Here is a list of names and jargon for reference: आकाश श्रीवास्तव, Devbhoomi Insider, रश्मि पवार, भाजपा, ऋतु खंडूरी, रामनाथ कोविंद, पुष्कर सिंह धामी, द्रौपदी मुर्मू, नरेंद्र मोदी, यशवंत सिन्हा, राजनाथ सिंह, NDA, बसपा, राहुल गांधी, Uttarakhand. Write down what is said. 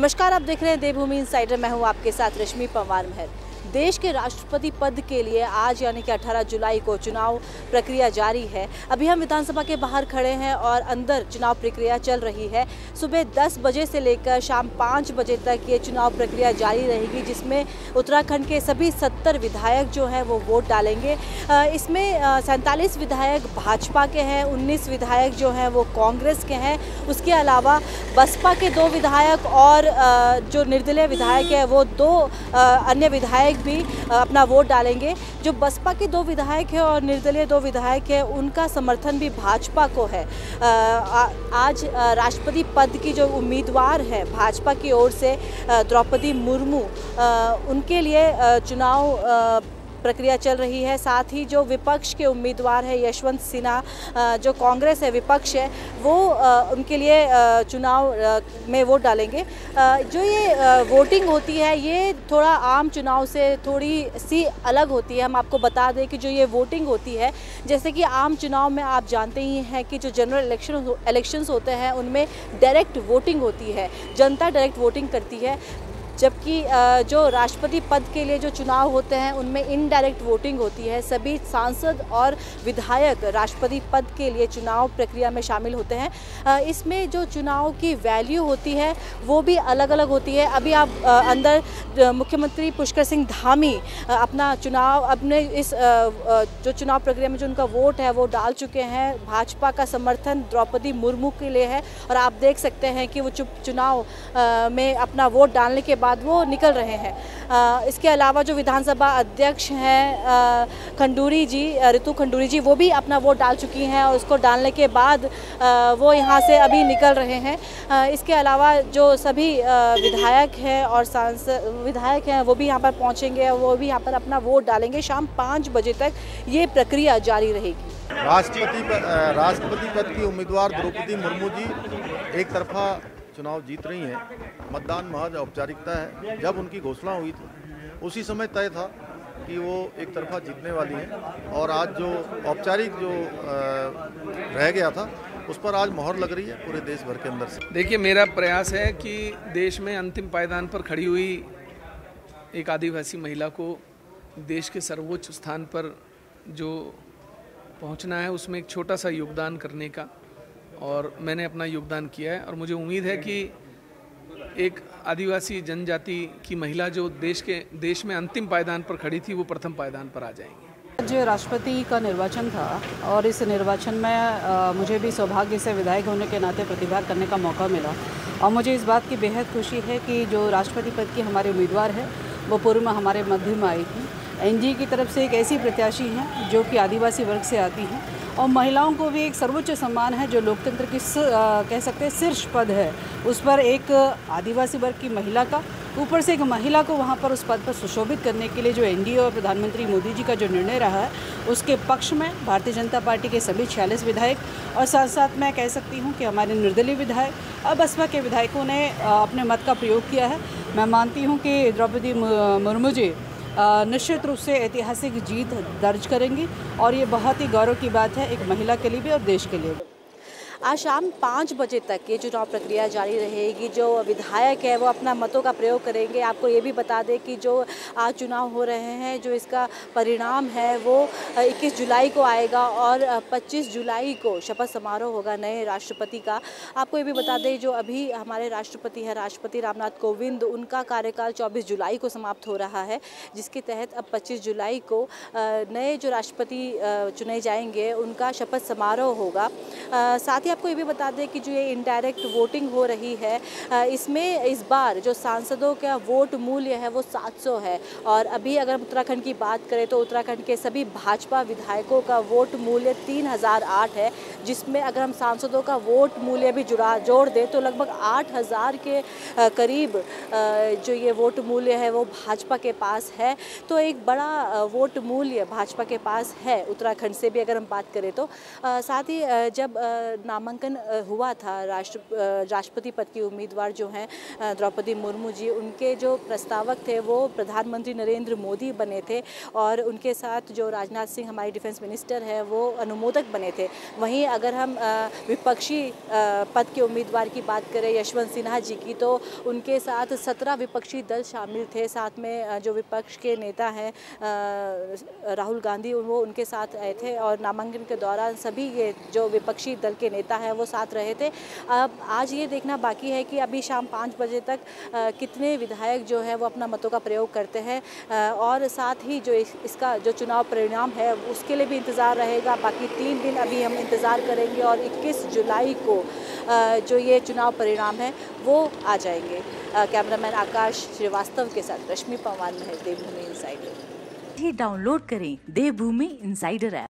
नमस्कार, आप देख रहे हैं देवभूमि इनसाइडर। मैं हूं आपके साथ रश्मि पवार। देश के राष्ट्रपति पद के लिए आज यानी कि 18 जुलाई को चुनाव प्रक्रिया जारी है। अभी हम विधानसभा के बाहर खड़े हैं और अंदर चुनाव प्रक्रिया चल रही है। सुबह 10 बजे से लेकर शाम 5 बजे तक ये चुनाव प्रक्रिया जारी रहेगी, जिसमें उत्तराखंड के सभी 70 विधायक जो हैं वो वोट डालेंगे। इसमें 47 विधायक भाजपा के हैं, 19 विधायक जो हैं वो कांग्रेस के हैं। उसके अलावा बसपा के 2 विधायक और जो निर्दलीय विधायक है वो 2 अन्य विधायक भी अपना वोट डालेंगे। जो बसपा के 2 विधायक हैं और निर्दलीय 2 विधायक हैं, उनका समर्थन भी भाजपा को है। आज राष्ट्रपति पद की जो उम्मीदवार हैं भाजपा की ओर से द्रौपदी मुर्मू, उनके लिए चुनाव प्रक्रिया चल रही है। साथ ही जो विपक्ष के उम्मीदवार है यशवंत सिन्हा, जो कांग्रेस है, विपक्ष है, वो उनके लिए चुनाव में वोट डालेंगे। जो ये वोटिंग होती है ये थोड़ा आम चुनाव से थोड़ी सी अलग होती है। हम आपको बता दें कि जो ये वोटिंग होती है, जैसे कि आम चुनाव में आप जानते ही हैं कि जो जनरल इलेक्शंस होते हैं उनमें डायरेक्ट वोटिंग होती है, जनता डायरेक्ट वोटिंग करती है। जबकि जो राष्ट्रपति पद के लिए जो चुनाव होते हैं उनमें इनडायरेक्ट वोटिंग होती है। सभी सांसद और विधायक राष्ट्रपति पद के लिए चुनाव प्रक्रिया में शामिल होते हैं। इसमें जो चुनाव की वैल्यू होती है वो भी अलग अलग होती है। अभी आप अंदर मुख्यमंत्री पुष्कर सिंह धामी अपना चुनाव अपने इस जो चुनाव प्रक्रिया में जो उनका वोट है वो डाल चुके हैं। भाजपा का समर्थन द्रौपदी मुर्मू के लिए है और आप देख सकते हैं कि वो चुनाव में अपना वोट डालने के बाद वो निकल रहे हैं। इसके अलावा जो विधानसभा अध्यक्ष हैं ऋतु खंडूरी जी, वो भी अपना वोट डाल चुकी हैं और उसको डालने के बाद वो यहाँ से अभी निकल रहे हैं। इसके अलावा जो सभी विधायक हैं और सांसद विधायक हैं वो भी यहाँ पर पहुँचेंगे, वो भी यहाँ पर अपना वोट डालेंगे। शाम 5 बजे तक ये प्रक्रिया जारी रहेगी। राष्ट्रपति पद की उम्मीदवार द्रौपदी मुर्मू जी एक तरफा चुनाव जीत रही हैं। मतदान महज औपचारिकता है। जब उनकी घोषणा हुई थी उसी समय तय था कि वो एक तरफा जीतने वाली हैं और आज जो औपचारिक जो रह गया था उस पर आज मोहर लग रही है पूरे देश भर के अंदर से। देखिए, मेरा प्रयास है कि देश में अंतिम पायदान पर खड़ी हुई एक आदिवासी महिला को देश के सर्वोच्च स्थान पर जो पहुँचना है उसमें एक छोटा सा योगदान करने का, और मैंने अपना योगदान किया है। और मुझे उम्मीद है कि एक आदिवासी जनजाति की महिला जो देश में अंतिम पायदान पर खड़ी थी वो प्रथम पायदान पर आ जाएंगी। आज राष्ट्रपति का निर्वाचन था और इस निर्वाचन में मुझे भी सौभाग्य से विधायक होने के नाते प्रतिभाग करने का मौका मिला और मुझे इस बात की बेहद खुशी है कि जो राष्ट्रपति पद की हमारे उम्मीदवार है वो पूर्व में हमारे मध्य में आई थी। NGA की तरफ से एक ऐसी प्रत्याशी हैं जो कि आदिवासी वर्ग से आती हैं और महिलाओं को भी एक सर्वोच्च सम्मान है जो लोकतंत्र की कह सकते हैं शीर्ष पद है, उस पर एक आदिवासी वर्ग की महिला का, ऊपर से एक महिला को वहाँ पर उस पद पर सुशोभित करने के लिए जो NDA और प्रधानमंत्री मोदी जी का जो निर्णय रहा है उसके पक्ष में भारतीय जनता पार्टी के सभी 46 विधायक और साथ साथ मैं कह सकती हूँ कि हमारे निर्दलीय विधायक और बसपा के विधायकों ने अपने मत का प्रयोग किया है। मैं मानती हूँ कि द्रौपदी मुर्मू जी निश्चित रूप से ऐतिहासिक जीत दर्ज करेंगी और ये बहुत ही गौरव की बात है एक महिला के लिए भी और देश के लिए भी। आज शाम 5 बजे तक ये चुनाव प्रक्रिया जारी रहेगी। जो विधायक है वो अपना मतों का प्रयोग करेंगे। आपको ये भी बता दें कि जो आज चुनाव हो रहे हैं जो इसका परिणाम है वो 21 जुलाई को आएगा और 25 जुलाई को शपथ समारोह होगा नए राष्ट्रपति का। आपको ये भी बता दें जो अभी हमारे राष्ट्रपति हैं राष्ट्रपति रामनाथ कोविंद, उनका कार्यकाल 24 जुलाई को समाप्त हो रहा है, जिसके तहत अब 25 जुलाई को नए जो राष्ट्रपति चुने जाएंगे उनका शपथ समारोह होगा। साथ आपको ये भी बता दें कि जो ये इनडायरेक्ट वोटिंग हो रही है इसमें इस बार जो सांसदों का वोट मूल्य है वो 700 है और अभी अगर हम उत्तराखंड की बात करें तो उत्तराखंड के सभी भाजपा विधायकों का वोट मूल्य 3008 है, जिसमें अगर हम सांसदों का वोट मूल्य भी जोड़ दें तो लगभग 8000 के करीब जो ये वोट मूल्य है वो भाजपा के पास है। तो एक बड़ा वोट मूल्य भाजपा के पास है उत्तराखंड से भी अगर हम बात करें तो। साथ ही जब नामांकन हुआ था राष्ट्रपति पद की उम्मीदवार जो हैं द्रौपदी मुर्मू जी, उनके जो प्रस्तावक थे वो प्रधानमंत्री नरेंद्र मोदी बने थे और उनके साथ जो राजनाथ सिंह हमारे डिफेंस मिनिस्टर है वो अनुमोदक बने थे। वहीं अगर हम विपक्षी पद के उम्मीदवार की बात करें यशवंत सिन्हा जी की, तो उनके साथ 17 विपक्षी दल शामिल थे। साथ में जो विपक्ष के नेता हैं राहुल गांधी वो उनके साथ आए थे और नामांकन के दौरान सभी ये जो विपक्षी दल के नेता हैं वो साथ रहे थे। अब आज ये देखना बाकी है कि अभी शाम 5 बजे तक कितने विधायक जो है वो अपना मतों का प्रयोग करते हैं और साथ ही जो इसका जो चुनाव परिणाम है उसके लिए भी इंतज़ार रहेगा। बाकी 3 दिन अभी हम इंतज़ार करेंगे और 21 जुलाई को जो ये चुनाव परिणाम है वो आ जाएंगे। कैमरामैन आकाश श्रीवास्तव के साथ रश्मि पवार में देवभूमि इनसाइडर। डाउनलोड करें देवभूमि इनसाइडर ऐप।